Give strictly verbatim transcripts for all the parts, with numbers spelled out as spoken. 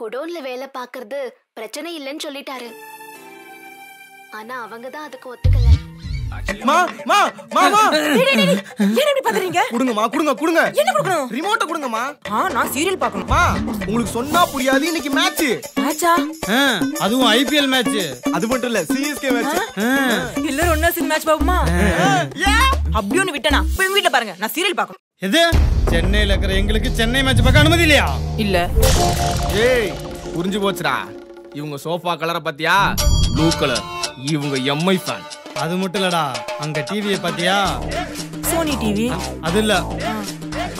கொடோன்ல வேலை பார்க்கிறது பிரச்சனை இல்லைன்னு சொல்லிட்டாரு. ஆனா அவங்க தான் அதுக்கு ஒத்துக்கல. மா மா மாமா டேய் டேய் என்ன இப்படி பாக்குறீங்க? குடுங்கமா குடுங்க குடுங்க. என்ன குடுக்கணும்? ரிமோட்ட குடுங்கமா. ஆ நான் சீரியல் பார்க்கணும். மா உங்களுக்கு சொன்னா புரியாது. இன்னைக்கு மேட்ச். மேட்சா? ஆ அதுவும் ஐபிஎல் மேட்ச். அது மட்டும் இல்ல சிஎஸ்கே மேட்ச். இல்ல ஒண்ணா சின் மேட்ச் பாப்போமா? ஏ அப்படியே ஒன்னு விட்டனா. போய் வீட்ல பாருங்க. நான் சீரியல் பார்க்கணும். எது? சென்னையில இருக்கிற எங்களுக்கு சென்னை மேட்ச் பார்க்க அனுமதி இல்லையா? இல்ல. ஏய் புரிஞ்சு போச்சுடா. இவங்க சோஃபா கலரை பாத்தியா? Blue colour. இவங்க எம்ஐ ஃபேன். அது மட்டும் இல்லடா. அங்க டிவியை பாத்தியா? Sony TV. அது இல்ல.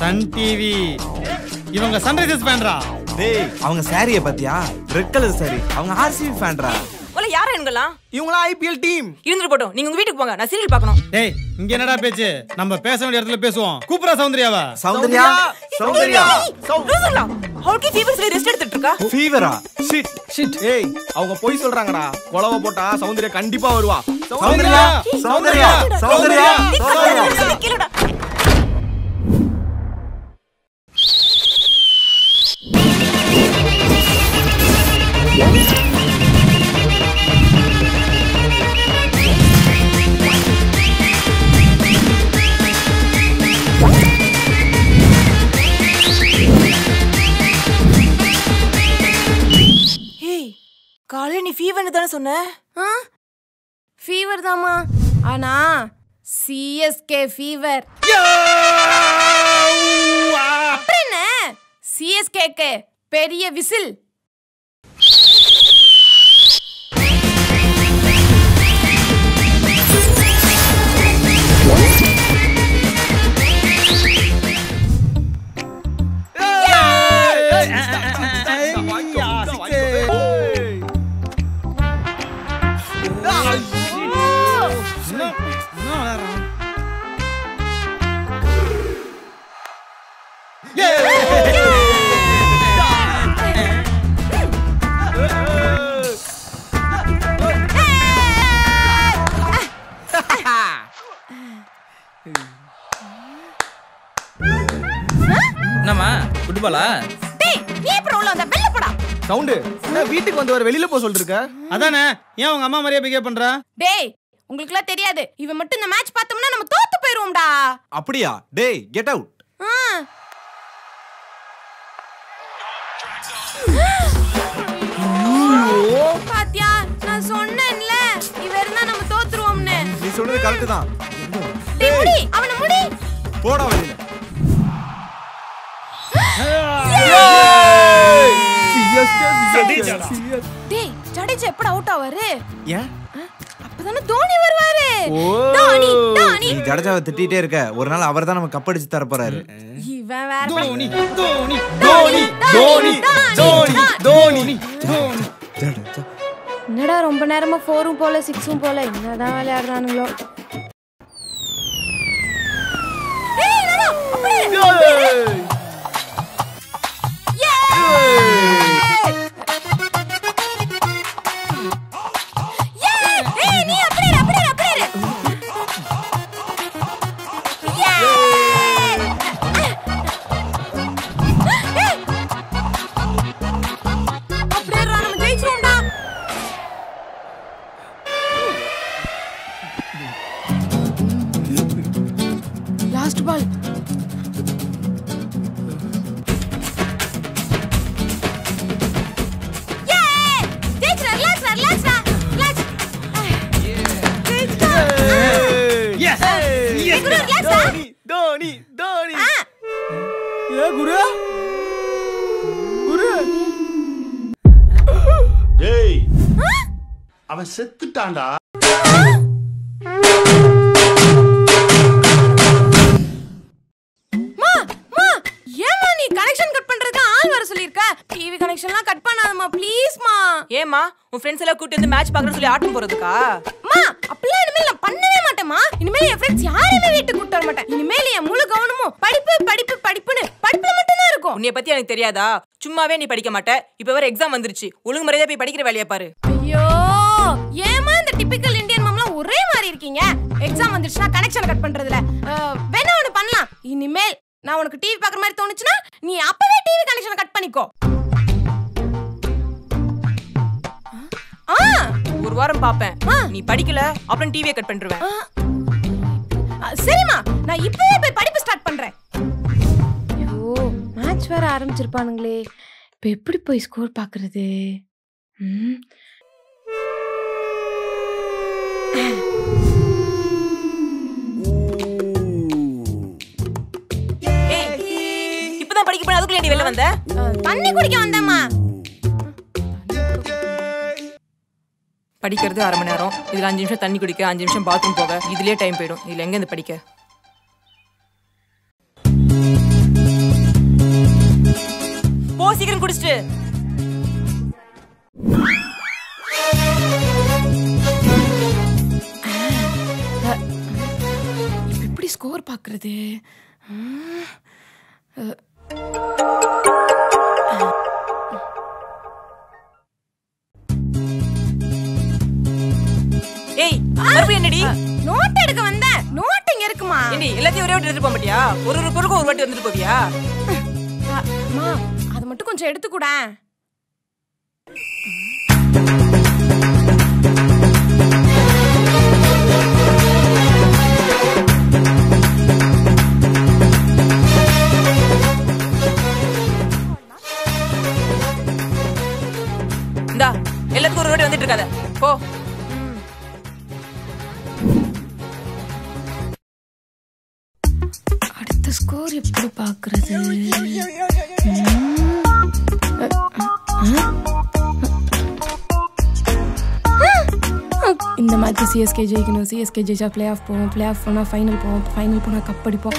Sun TV. இவங்க சன்ரைசர்ஸ் ஃபேன்ரா. டேய் அவங்க சாரியை பாத்தியா? Red colour sari. அவங்க ஆர்சிபி ஃபேன்ரா. ஒல யாரா இவங்களா? இவங்களா ஐபிஎல் டீம். இருந்துட்டு போடோ. நீங்க உங்க வீட்டுக்கு போங்க. நான் சீரியல் பார்க்கணும். டேய் இங்க என்னடா பேச்சு? நம்ம பேச வேண்டிய இடத்துல பேசுவோம். கூப்ரா சௌந்தர்யாவா? சௌந்தர்யா சௌந்தர்யா சௌந்தர்யா ஹோக்கி ஃபீவர்ஸ்ல ரெஸ்ட் எடுத்துட்டு இருக்கா? ஃபீவரா? Shit shit. ஏய் அவங்க போய் சொல்றாங்கடா. கொலவ போட்டா சௌந்தர்யா கண்டிப்பா வருவா. சௌந்தர்யா சௌந்தர்யா சௌந்தர்யா சௌந்தர்யா. காலையில நீ ஃபீவர்னு தானே சொன்ன? ஃபீவர் தாமா, ஆனா சிஎஸ்கே ஃபீவர். அப்புறம் என்ன சிஎஸ்கேக்கு பெரிய விசில். என்னமா குடுபாலா? டேய் நீ ப்ரோல அந்த வெல்ல போடா. சவுண்ட் நான் வீட்டுக்கு வந்து வர வெளியில போ சொல்லிருக்க. அதானே ஏன் உங்க அம்மா மாதிரியே பிஹேவ் பண்ற? டேய் உங்களுக்குலாம் தெரியாது. இவன் மட்டும் இந்த மேட்ச் பார்த்தோம்னா நம்ம தோத்து போயிடுவோம்டா. அப்படியா? டேய் கெட் அவுட். ஐயோ பாத்தியா நான் சொன்னேன்ல இவர்தான் நம்ம தோத்துருவோம்னு. நீ சொல்றது கரெக்ட் தான். டேய் முடி அவன முடி போடா வெளியில. டேய் ஜடேஜா எப்பட அவுட் ஆவாரு? ஏன் அப்பதானே தோனி வருவாரு. தோனி தோனி நீ ஜடேஜாவை திட்டிட்டே இருக்க. ஒரு நாள் அவர்தான் நமக்கு கப் அடிச்சு தர போறாரு. இவன் வேற தோனி தோனி தோனி தோனி தோனி தோனி தோனி ஜடேஜா. என்னடா ரொம்ப நேரமா நாலும் போல ஆறும் போல என்னதான் விளையாடுறானுங்களோ. ஏய் நானா அப்படியே செத்துட்டான்டா. மா மா ஏமா நீ கனெக்ஷன் கட் பண்றதுக்கு ஆள் வர சொல்லிருக்க? டிவி கனெக்ஷன்லாம் கட் பண்ணாதம்மா ப்ளீஸ் மா. ஏமா உன் ஃப்ரெண்ட்ஸ் எல்லாம் கூட்டி வந்து மேட்ச் பார்க்கற சொல்லி ஆட்டம் போறதுக்கா? மா அப்பலாம் இனிமேல் நான் பண்ணவே மாட்டேமா. இனிமேல் என் ஃப்ரெண்ட்ஸ் யாரையுமே வீட்டுக்கு கூட்டி வர மாட்டேன். இனிமேல் என் முழு கவனமும் படிப்பு படிப்பு படிப்புன்னு படிப்புல மட்டும் தான் இருக்கும். உன்னைய பத்தி எனக்கு தெரியாதா? சும்மாவே நீ படிக்க மாட்டே. இப்போ வேற எக்ஸாம் வந்துருச்சு. ஒழுங்கு மரியாதையா போய் படிக்கிற வேலைய பாரு. ஐயோ ஏமா இந்த டிபிக்கல் இந்தியன் மாம்லாம் ஒரே மாதிரி இருக்கீங்க. எக்ஸாம் வந்துச்சுனா கனெக்ஷன் கட் பண்றதுல வேணா ஒன்னு பண்ணலாம். இனிமேல் நான் உனக்கு டிவி பார்க்குற மாதிரி தோணுச்சுனா நீ அப்பவே டிவி கனெக்ஷன் கட் பண்ணிக்கோ. ஒரு வாரம் பாப்பேன். நீ படிக்கல அப்புறம் டிவியை கட் பண்றேன். சரிமா, நான் இப்பவே போய் படிப்பு ஸ்டார்ட் பண்றேன். ஓ, மேட்ச் வேற ஆரம்பிச்சிருப்பானுங்களே. இப்போ எப்படி போய் ஸ்கோர் பார்க்கறது? ம். இப்பதான் படிக்க போன அதுக்குள்ளே நீ வெளில வந்த? தண்ணி குடிக்க வந்தம்மா. படிக்கிறது அரை மணி நேரம், இதுல அஞ்சு நிமிஷம் தண்ணி குடிக்க, அஞ்சு நிமிஷம் பாத்ரூம் போக, இதுலயே டைம் போயிடும். இதுல எங்க இருந்து படிக்க? போ சீக்கிரம் குடிச்சிட்டு. எப்படி ஸ்கோர் பாக்குறது? என்னடி நோட் எடுக்க வந்த? நோட் இங்க இருக்குமா? என்னடி எல்லாத்தையும் ஒரே வாட்டி எடுத்து போக மாட்டியா? ஒரு ஒரு பொருளுக்கு ஒரு வாட்டி வந்துட்டு போவியா? அம்மா, அது மட்டும் கொஞ்சம் எடுத்து கூட. இந்தா எல்லாத்துக்கும் ஒரு வாட்டி வந்துட்டு இருக்காத போ. ஸ்கோர் எப்படி பாக்குறது? இந்த மாதிரி சிஎஸ்கே ஜெயிக்கணும், சிஎஸ்கே ஜெயிச்சா பிளே ஆஃப் போவோம், பிளே ஆஃப் போனா ஃபைனல் போவோம், ஃபைனல் போனா கப் அடிப்போம்.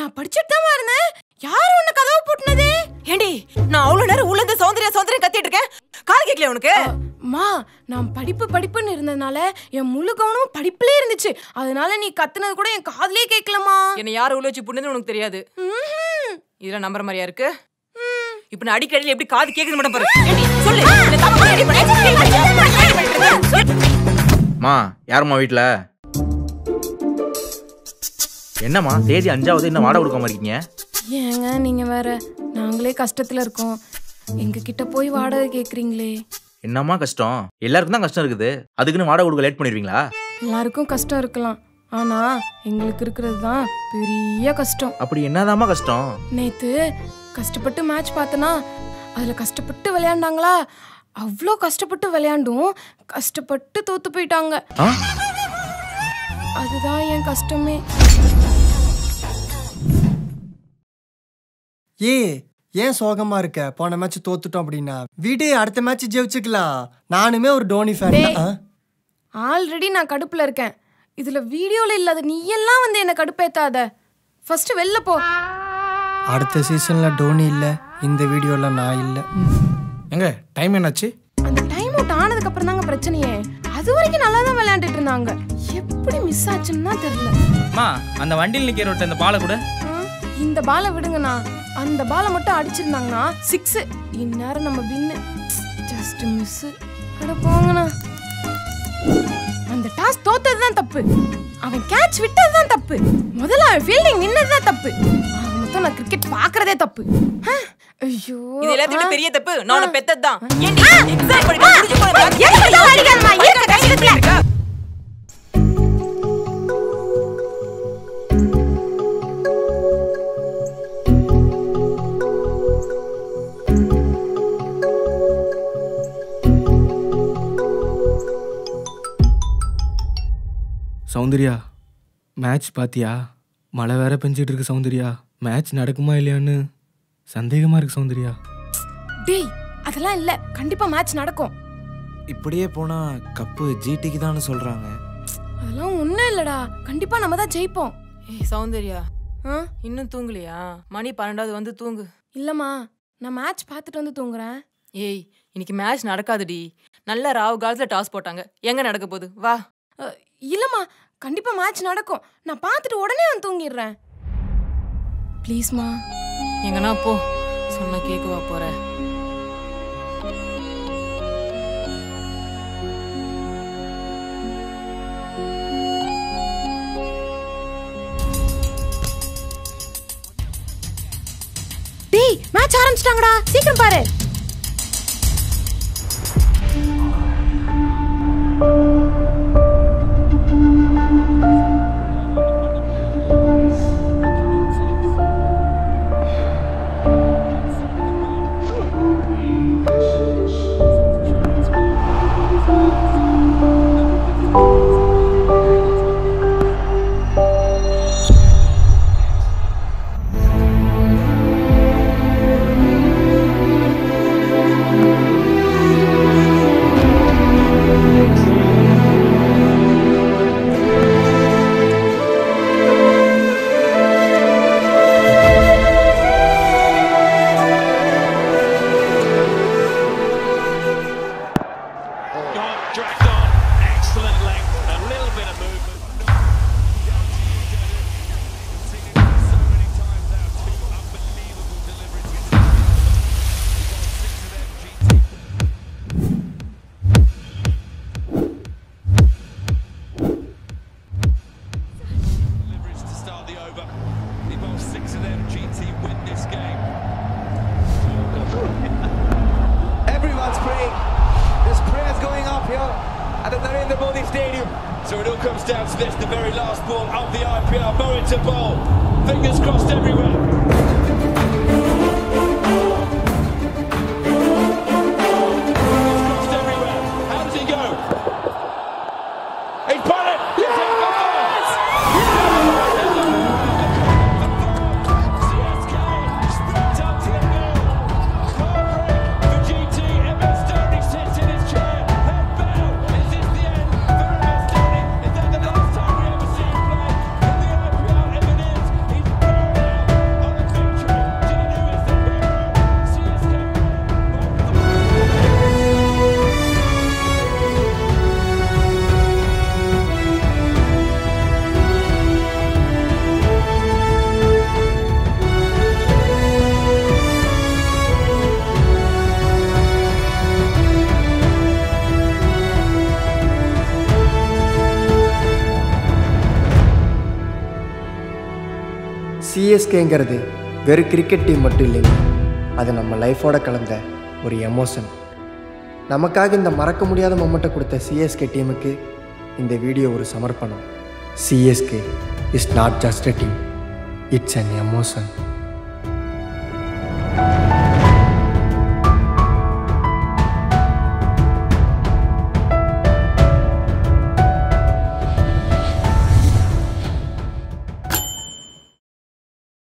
நான் படிச்சிட்டு தான் இருந்தேன். யாரு உன்ன கதவு பூட்டினது? ஏண்டி நான் அவ்வளவு நேரம் உள்ள இருந்து சௌந்தர்யா சௌந்தர்யா கத்திட்டு இருக்கேன், காது கேட்கல உனக்கு? மா, நான் படிப்பு படிப்புன்னு இருந்ததுனால என் முழு கவனம் படிப்புலயே இருந்துச்சு. அதனால நீ கத்துனது கூட என் காதுலயே கேட்கலமா. என்ன யாரு உள்ள வச்சு பூட்டினதுன்னு உனக்கு தெரியாது. இதெல்லாம் நம்புற மாதிரியா இருக்கு? இப்ப நான் அடிக்கடி எப்படி காது கேக்குது மட்டும் பாரு. வீட்டுல என்னம்மா தேதி அஞ்சாவது என்ன வாடகை கொடுக்காம இருக்கீங்க? ஏங்க நீங்க வேற, நாங்களே கஷ்டத்துல இருக்கோம், எங்க கிட்ட போய் வாடகை கேக்குறீங்களே. என்னம்மா கஷ்டம்? எல்லாருக்கும் தான் கஷ்டம் இருக்குது, அதுக்குன்னு வாடகை கொடுக்க லேட் பண்ணிடுவீங்களா? எல்லாருக்கும் கஷ்டம் இருக்கலாம், ஆனா எங்களுக்கு இருக்கிறது தான் பெரிய கஷ்டம். அப்படி என்னதாம்மா கஷ்டம்? நேத்து கஷ்டப்பட்டு மேட்ச் பார்த்தனா, அதுல கஷ்டப்பட்டு விளையாண்டாங்களா, அவ்வளோ கஷ்டப்பட்டு விளையாண்டும் கஷ்டப்பட்டு தோத்து போயிட்டாங்க. அதுதான் என் கஷ்டமே. ஏ ஏன் சோகமா இருக்க? போன மேட்ச் தோத்துட்டோம் அப்படின்னா வீடு அடுத்த மேட்ச் ஜெயிச்சுக்கலாம். நானுமே ஒரு டோனி ஃபேன். ஆல்ரெடி நான் கடுப்புல இருக்கேன், இதுல வீடியோல இல்லாத நீ எல்லாம் வந்து என்ன கடுப்பேத்தாத. ஃபர்ஸ்ட் வெளில போ. அடுத்த சீசன்ல டோனி இல்ல, இந்த வீடியோல நான் இல்ல. எங்க டைம் என்னாச்சு? அந்த டைம் அவுட் ஆனதுக்கு அப்புறம் தாங்க பிரச்சனையே. அது வரைக்கும் நல்லா தான் விளையாண்டுட்டு இருந்தாங்க, எப்படி மிஸ் ஆச்சுன்னா தெரியல. அம்மா, அந்த வண்டியில் நிக்கிற ஒருத்த அந்த பாலை கூட, இந்த பாலை விடுங்கண்ணா, அந்த பாலை மட்டும் அடிச்சிருந்தாங்கன்னா சிக்ஸ், இந்நேரம் நம்ம வின்னு. Just miss. அட போங்கண்ணா, அந்த டாஸ் தோத்தது தான் தப்பு, அவன் கேட்ச் விட்டது தான் தப்பு, முதல்ல அவன் ஃபீல்டிங் நின்னது தான் தப்பு, அது மொத்தம் நான் கிரிக்கெட் பார்க்கறதே தப்பு. ஐயோ, இது எல்லாத்துக்கும் பெரிய தப்பு நான் பெத்தது தான். ஏண்டி எக்ஸாக்ட் பண்ணி முடிஞ்சு போற பாக்க ஏன்டா அடிக்காதமா? ஏக்க கையில இருக்கா? சௌந்தர்யா, மேட்ச் பார்த்தியா? மழை வேற பெஞ்சிட்டு இருக்கு சௌந்தர்யா, மேட்ச் நடக்குமா இல்லையான்னு சந்தேகமா இருக்கு சௌந்தர்யா. டேய், அதெல்லாம் இல்ல, கண்டிப்பா மேட்ச் நடக்கும். இப்படியே போனா கப்பு ஜிடிக்கு தான்னு சொல்றாங்க. அதெல்லாம் ஒண்ணும் இல்லடா. கண்டிப்பா நம்ம தான் ஜெயிப்போம். ஏய் சௌந்தர்யா, இன்னும் தூங்கலையா? மணி பன்னெண்டாவது வந்து தூங்கு. இல்லம்மா, நான் மேட்ச் பார்த்துட்டு வந்து தூங்குறேன். ஏய், இன்னைக்கு மேட்ச் நடக்காதுடி. நல்ல ராவ் கால்ஸ்ல டாஸ் போட்டாங்க. எங்க நடக்க போகுது? வா. இல்லம்மா, கண்டிப்பா மேட்ச் நடக்கும். நான் பார்த்துட்டு உடனே வந்து தூங்கிடுறேன். ப்ளீஸ்மா, எங்கனா போ. சொன்னா கேக்குவா போற? டேய், மேட்ச் ஆரம்பிச்சிட்டாங்கடா, சீக்கிரம் பாரு. சிஎஸ்கேங்கிறது வெறும் கிரிக்கெட் டீம் மட்டும் இல்லைங்க, அது நம்ம லைஃபோட கலந்த ஒரு எமோஷன். நமக்காக இந்த மறக்க முடியாத மொமெண்ட்டை கொடுத்த சிஎஸ்கே டீமுக்கு இந்த வீடியோ ஒரு சமர்ப்பணம். CSK is not just a team, it's an emotion.